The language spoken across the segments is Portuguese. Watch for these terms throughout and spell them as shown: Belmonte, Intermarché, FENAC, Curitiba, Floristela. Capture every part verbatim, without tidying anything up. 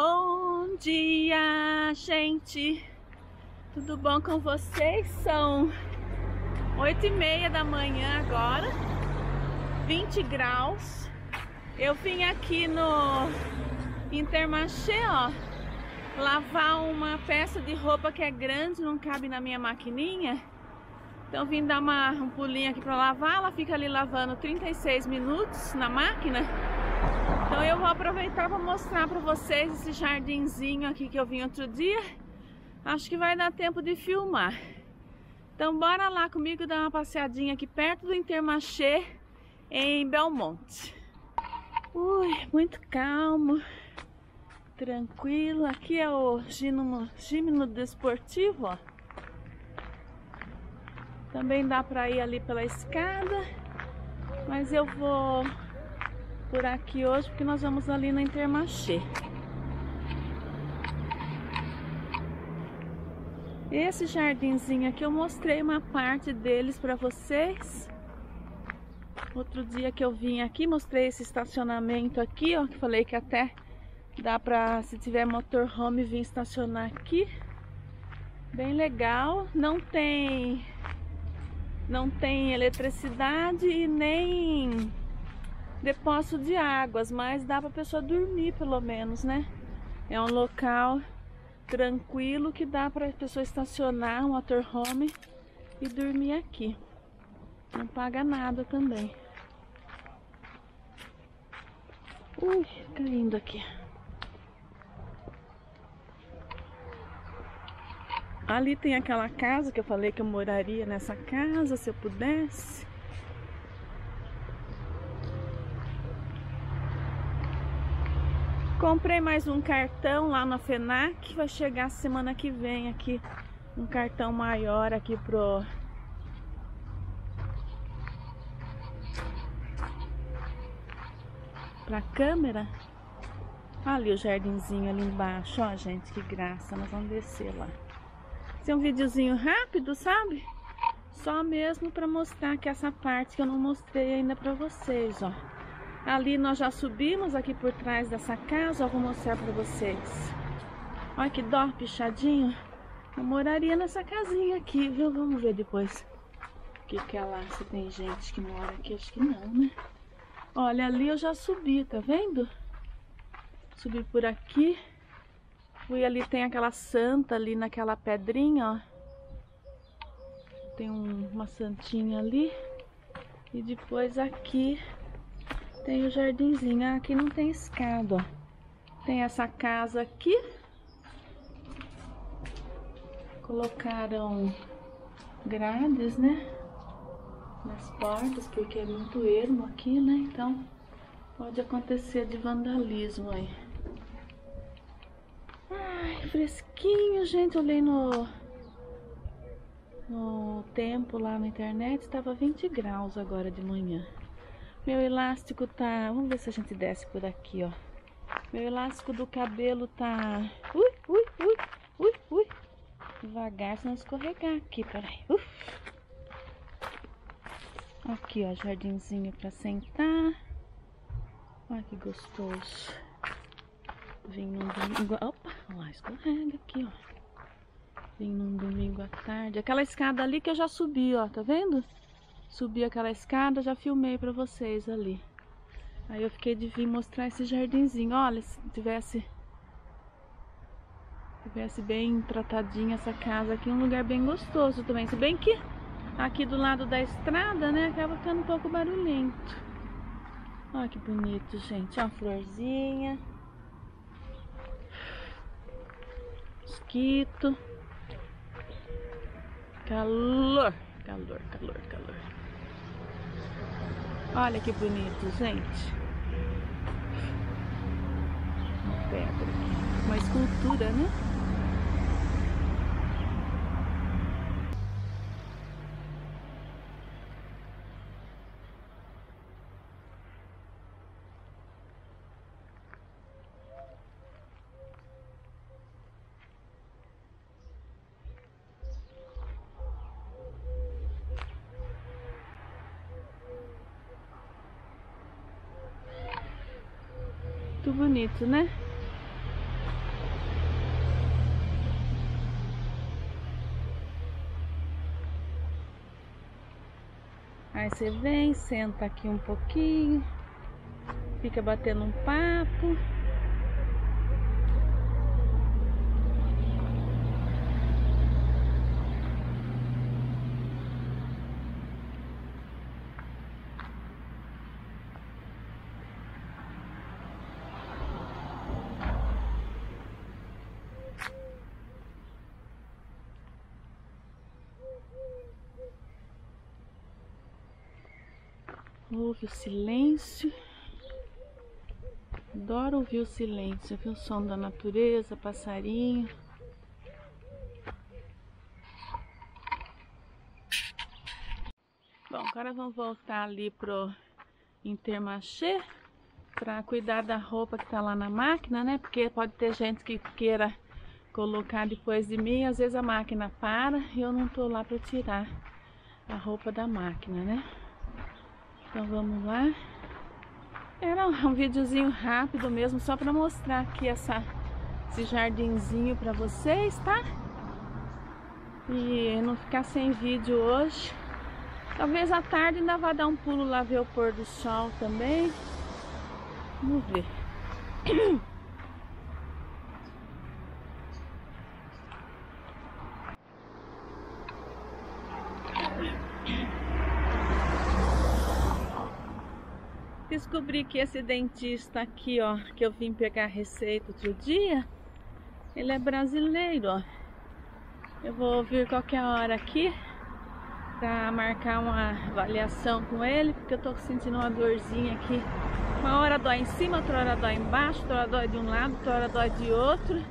Bom dia, gente! Tudo bom com vocês? São oito e meia da manhã agora, vinte graus. Eu vim aqui no Intermarché, ó, lavar uma peça de roupa que é grande, não cabe na minha maquininha. Então vim dar uma, um pulinho aqui pra lavar. Ela fica ali lavando trinta e seis minutos na máquina. Então eu vou aproveitar para mostrar pra vocês esse jardinzinho aqui que eu vim outro dia. Acho que vai dar tempo de filmar. Então bora lá comigo dar uma passeadinha aqui perto do Intermarché em Belmonte. Ui, muito calmo, tranquilo. Aqui é o Gimno Desportivo, ó. Também dá para ir ali pela escada, mas eu vou por aqui hoje porque nós vamos ali no Intermarché. Esse jardinzinho aqui eu mostrei uma parte deles para vocês. Outro dia que eu vim aqui, mostrei esse estacionamento aqui, ó, que falei que até dá para, se tiver motorhome, vir estacionar aqui. Bem legal, não tem Não tem eletricidade e nem depósito de águas, mas dá para a pessoa dormir pelo menos, né? É um local tranquilo que dá para a pessoa estacionar um motorhome e dormir aqui. Não paga nada também. Ui, caindo aqui. Ali tem aquela casa que eu falei que eu moraria nessa casa, se eu pudesse. Comprei mais um cartão lá na FENAC. Vai chegar semana que vem aqui um cartão maior aqui pro... pra câmera. Ali o jardinzinho ali embaixo. Ó, gente, que graça. Nós vamos descer lá. É um videozinho rápido, sabe? Só mesmo para mostrar que essa parte que eu não mostrei ainda para vocês, ó. Ali nós já subimos aqui por trás dessa casa, ó, vou mostrar para vocês. Olha que dó, pichadinho. Eu moraria nessa casinha aqui, viu? Vamos ver depois o que que é lá, se tem gente que mora aqui, acho que não, né? Olha, ali eu já subi, tá vendo? Subi por aqui. E ali tem aquela santa ali naquela pedrinha, ó. Tem um, uma santinha ali. E depois aqui tem o jardinzinho. Ah, aqui não tem escada, ó. Tem essa casa aqui. Colocaram grades, né? Nas portas, porque é muito ermo aqui, né? Então pode acontecer de vandalismo aí. Fresquinho, gente, olhei no, no tempo lá na internet, estava vinte graus agora de manhã. Meu elástico tá, vamos ver se a gente desce por aqui, ó. Meu elástico do cabelo tá, ui, ui, ui, ui, ui, devagar, senão escorregar aqui, peraí. Uf. Aqui, ó, jardinzinho para sentar, olha que gostoso. Vim num domingo, opa, lá escorrega aqui, ó. Vim num domingo à tarde. Aquela escada ali que eu já subi, ó, tá vendo? Subi aquela escada, já filmei pra vocês ali. Aí eu fiquei de vir mostrar esse jardinzinho. Olha, se tivesse tivesse bem tratadinha essa casa aqui, um lugar bem gostoso também. Se bem que aqui do lado da estrada, né, acaba ficando um pouco barulhento. Olha que bonito, gente. Ó, a florzinha. Mosquito. Calor, calor, calor, calor. Olha que bonito, gente. Uma pedra aqui. Uma escultura, né? Bonito, né? Aí você vem, senta aqui um pouquinho, fica batendo um papo. Ouve o silêncio. Adoro ouvir o silêncio, ouvir o som da natureza, passarinho. Bom, agora vamos voltar ali pro Intermarché para cuidar da roupa que tá lá na máquina, né? Porque pode ter gente que queira colocar depois de mim, às vezes a máquina para e eu não tô lá para tirar a roupa da máquina, né? Então vamos lá. Era um videozinho rápido mesmo, só para mostrar aqui essa, esse jardinzinho para vocês, tá? E não ficar sem vídeo hoje. Talvez à tarde ainda vá dar um pulo lá ver o pôr do sol também. Vamos ver. Descobri que esse dentista aqui, ó, que eu vim pegar a receita outro dia, ele é brasileiro, ó. Eu vou vir qualquer hora aqui pra marcar uma avaliação com ele, porque eu tô sentindo uma dorzinha aqui. Uma hora dói em cima, outra hora dói embaixo, outra hora dói de um lado, outra hora dói de outro.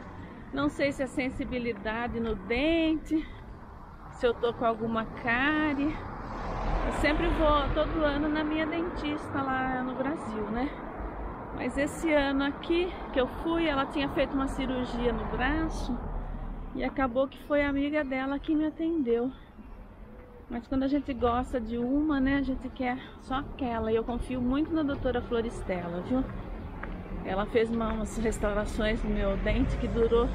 Não sei se é sensibilidade no dente, se eu tô com alguma cárie. Eu sempre vou todo ano na minha dentista lá no Brasil, né? Mas esse ano aqui que eu fui, ela tinha feito uma cirurgia no braço e acabou que foi a amiga dela que me atendeu. Mas quando a gente gosta de uma, né, a gente quer só aquela. E eu confio muito na doutora Floristela, viu? Ela fez umas restaurações no meu dente que durou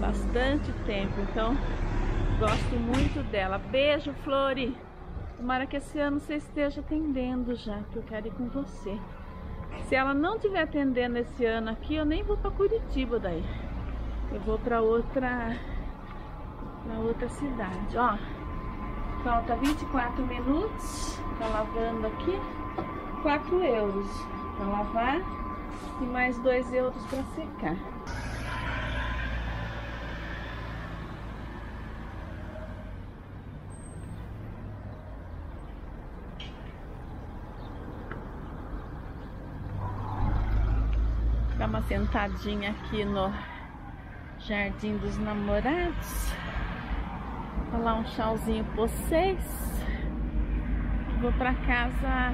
bastante tempo. Então, gosto muito dela. Beijo, Flori! Tomara que esse ano você esteja atendendo já, que eu quero ir com você. Se ela não estiver atendendo esse ano aqui, eu nem vou para Curitiba daí. Eu vou para outra, para outra cidade, ó. Falta vinte e quatro minutos, tá lavando aqui. quatro euros para lavar e mais dois euros para secar. Dar uma sentadinha aqui no Jardim dos Namorados. Vou lá um tchauzinho pra vocês. Vou pra casa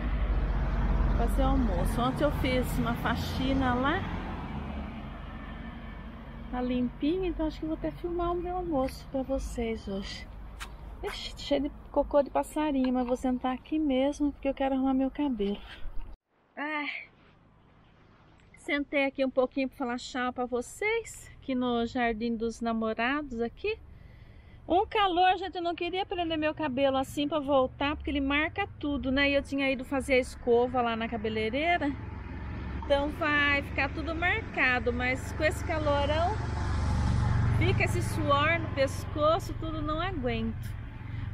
fazer o almoço. Ontem eu fiz uma faxina lá. Tá limpinha, então acho que vou até filmar o meu almoço pra vocês hoje. Ixi, cheio de cocô de passarinho, mas vou sentar aqui mesmo porque eu quero arrumar meu cabelo. Ai... Sentei aqui um pouquinho para falar tchau para vocês, aqui no Jardim dos Namorados aqui. Um calor, gente, eu não queria prender meu cabelo assim para voltar, porque ele marca tudo, né? E eu tinha ido fazer a escova lá na cabeleireira, então vai ficar tudo marcado, mas com esse calorão, fica esse suor no pescoço, tudo, não aguento.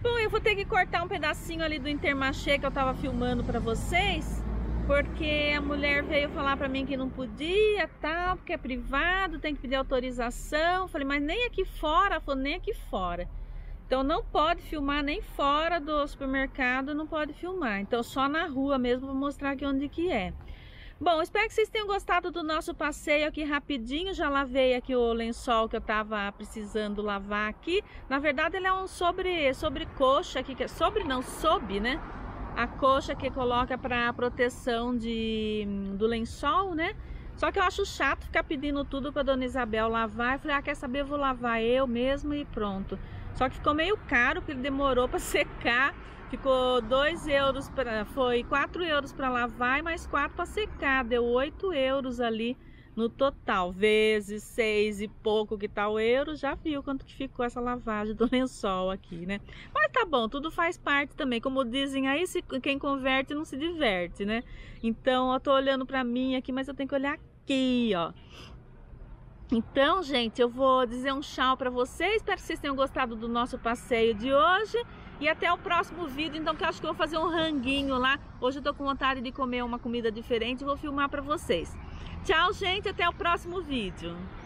Bom, eu vou ter que cortar um pedacinho ali do Intermarché que eu tava filmando para vocês, porque a mulher veio falar pra mim que não podia, tal, porque é privado, tem que pedir autorização. Falei, mas nem aqui fora. Ela falou, nem aqui fora. Então não pode filmar nem fora do supermercado, não pode filmar. Então só na rua mesmo, pra mostrar aqui onde que é. Bom, espero que vocês tenham gostado do nosso passeio aqui rapidinho. Já lavei aqui o lençol que eu tava precisando lavar aqui. Na verdade ele é um sobre, sobre coxa aqui, que é sobre não, sob, né? A coxa que coloca para proteção de, do lençol, né? Só que eu acho chato ficar pedindo tudo para dona Isabel lavar. Eu falei, ah, quer saber, eu vou lavar eu mesmo e pronto. Só que ficou meio caro, porque ele demorou para secar. Ficou dois euros, pra, foi quatro euros para lavar e mais quatro para secar. Deu oito euros ali. No total, vezes seis e pouco que tá o euro, já viu quanto que ficou essa lavagem do lençol aqui, né? Mas tá bom, tudo faz parte também. Como dizem aí, se, quem converte não se diverte, né? Então, eu tô olhando pra mim aqui, mas eu tenho que olhar aqui, ó. Então, gente, eu vou dizer um tchau pra vocês. Espero que vocês tenham gostado do nosso passeio de hoje. E até o próximo vídeo, então, que eu acho que eu vou fazer um ranguinho lá. Hoje eu tô com vontade de comer uma comida diferente e vou filmar pra vocês. Tchau, gente, até o próximo vídeo.